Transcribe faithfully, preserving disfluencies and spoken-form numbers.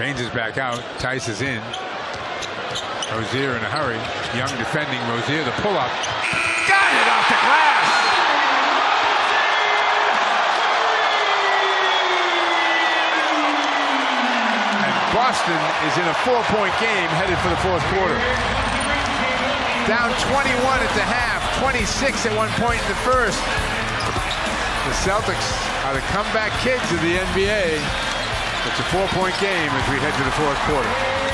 Baines is back out. Tice is in. Rozier in a hurry. Young defending Rozier. The pull-up. Got it off the glass! And Boston is in a four-point game headed for the fourth quarter. Down twenty-one at the half. twenty-six at one point in the first. The Celtics are the comeback kids of the N B A. It's a four-point game as we head to the fourth quarter.